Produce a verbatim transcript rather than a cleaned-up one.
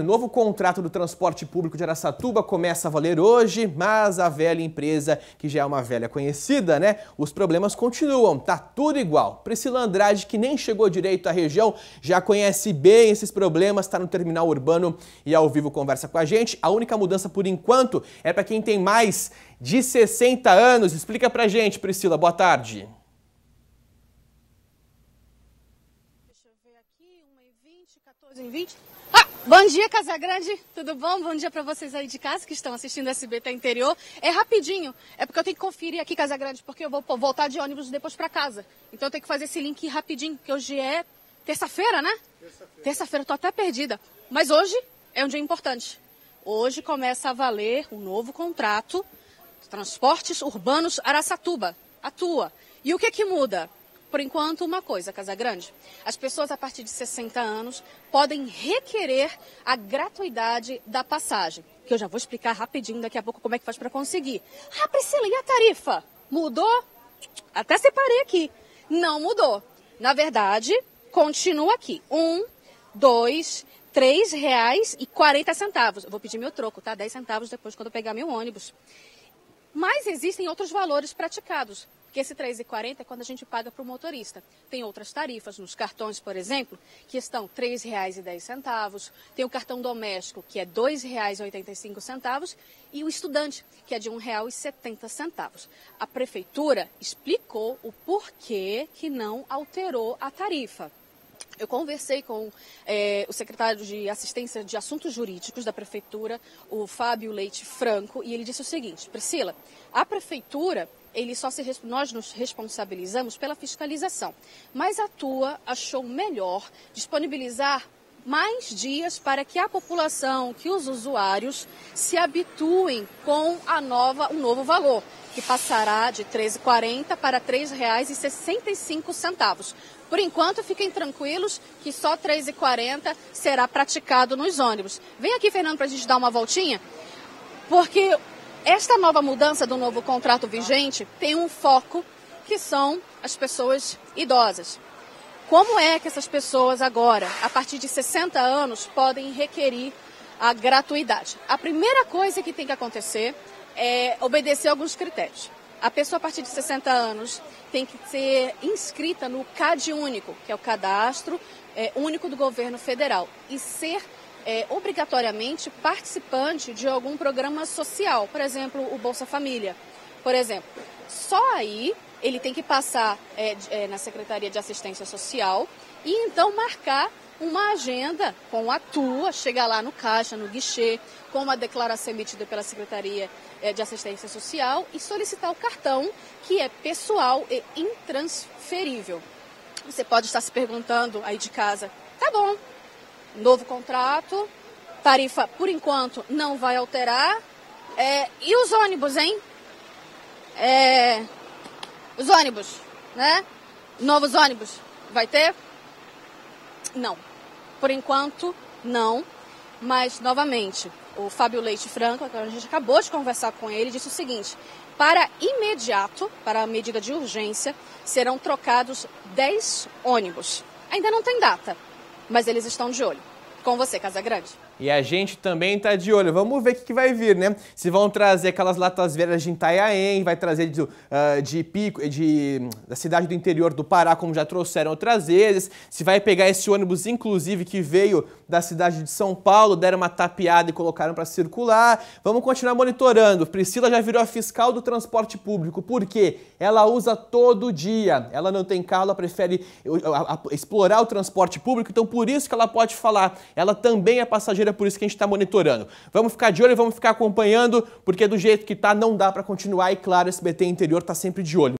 O novo contrato do transporte público de Araçatuba começa a valer hoje, mas a velha empresa, que já é uma velha conhecida, né? Os problemas continuam, tá tudo igual. Priscila Andrade, que nem chegou direito à região, já conhece bem esses problemas, está no terminal urbano e ao vivo conversa com a gente. A única mudança por enquanto é para quem tem mais de sessenta anos. Explica pra gente, Priscila, boa tarde. Deixa eu ver aqui, uma e vinte, quatorze e vinte. Ah! Bom dia, Casa Grande, tudo bom? Bom dia para vocês aí de casa que estão assistindo S B T Interior. É rapidinho, é porque eu tenho que conferir aqui, Casa Grande, porque eu vou voltar de ônibus depois para casa. Então eu tenho que fazer esse link rapidinho, porque hoje é terça-feira, né? Terça-feira. Terça-feira, eu tô até perdida. Mas hoje é um dia importante. Hoje começa a valer um novo contrato, Transportes Urbanos Araçatuba, a T U A. E o que que muda? Por enquanto, uma coisa, Casa Grande, as pessoas a partir de sessenta anos podem requerer a gratuidade da passagem, que eu já vou explicar rapidinho daqui a pouco como é que faz para conseguir. Ah, Priscila, e a tarifa? Mudou? Até separei aqui. Não mudou. Na verdade, continua aqui. Um, dois, três reais e quarenta centavos. Eu vou pedir meu troco, tá? Dez centavos depois quando eu pegar meu ônibus. Mas existem outros valores praticados. Porque esse três reais e quarenta centavos é quando a gente paga para o motorista. Tem outras tarifas nos cartões, por exemplo, que estão três reais e dez centavos. Tem o cartão doméstico, que é dois reais e oitenta e cinco centavos. E o estudante, que é de um real e setenta centavos. A prefeitura explicou o porquê que não alterou a tarifa. Eu conversei com eh, o secretário de Assistência de Assuntos Jurídicos da Prefeitura, o Fábio Leite Franco, e ele disse o seguinte: Priscila, a Prefeitura, ele só se, nós nos responsabilizamos pela fiscalização, mas a T U A achou melhor disponibilizar mais dias para que a população, que os usuários, se habituem com a nova, um novo valor, que passará de três reais e quarenta centavos para três reais e sessenta e cinco centavos. Por enquanto, fiquem tranquilos que só três reais e quarenta centavos será praticado nos ônibus. Vem aqui, Fernando, para a gente dar uma voltinha, porque esta nova mudança do novo contrato vigente tem um foco, que são as pessoas idosas. Como é que essas pessoas agora, a partir de sessenta anos, podem requerir a gratuidade? A primeira coisa que tem que acontecer é obedecer alguns critérios. A pessoa a partir de sessenta anos tem que ser inscrita no C A D único, que é o cadastro é, único do governo federal, e ser é, obrigatoriamente participante de algum programa social, por exemplo, o Bolsa Família. Por exemplo, só aí ele tem que passar é, é, na Secretaria de Assistência Social e então marcar uma agenda com a T U A, chegar lá no caixa, no guichê, com uma declaração emitida pela Secretaria de Assistência Social e solicitar o cartão, que é pessoal e intransferível. Você pode estar se perguntando aí de casa, tá bom, novo contrato, tarifa por enquanto não vai alterar, é, e os ônibus, hein? É, os ônibus, né? Novos ônibus, vai ter? Não. Por enquanto, não, mas novamente, o Fábio Leite Franco, a gente acabou de conversar com ele, disse o seguinte: para imediato, para a medida de urgência, serão trocados dez ônibus. Ainda não tem data, mas eles estão de olho. Com você, Casa Grande. E a gente também tá de olho. Vamos ver o que, que vai vir, né? Se vão trazer aquelas latas velhas de Itaiaém, vai trazer de, uh, de Pico, de, da cidade do interior do Pará, como já trouxeram outras vezes. Se vai pegar esse ônibus, inclusive, que veio da cidade de São Paulo, deram uma tapeada e colocaram para circular. Vamos continuar monitorando. Priscila já virou a fiscal do transporte público, porque ela usa todo dia. Ela não tem carro, ela prefere explorar o transporte público, então por isso que ela pode falar. Ela também é passageira, por isso que a gente está monitorando. Vamos ficar de olho e vamos ficar acompanhando, porque do jeito que tá, não dá para continuar. E claro, o S B T Interior está sempre de olho.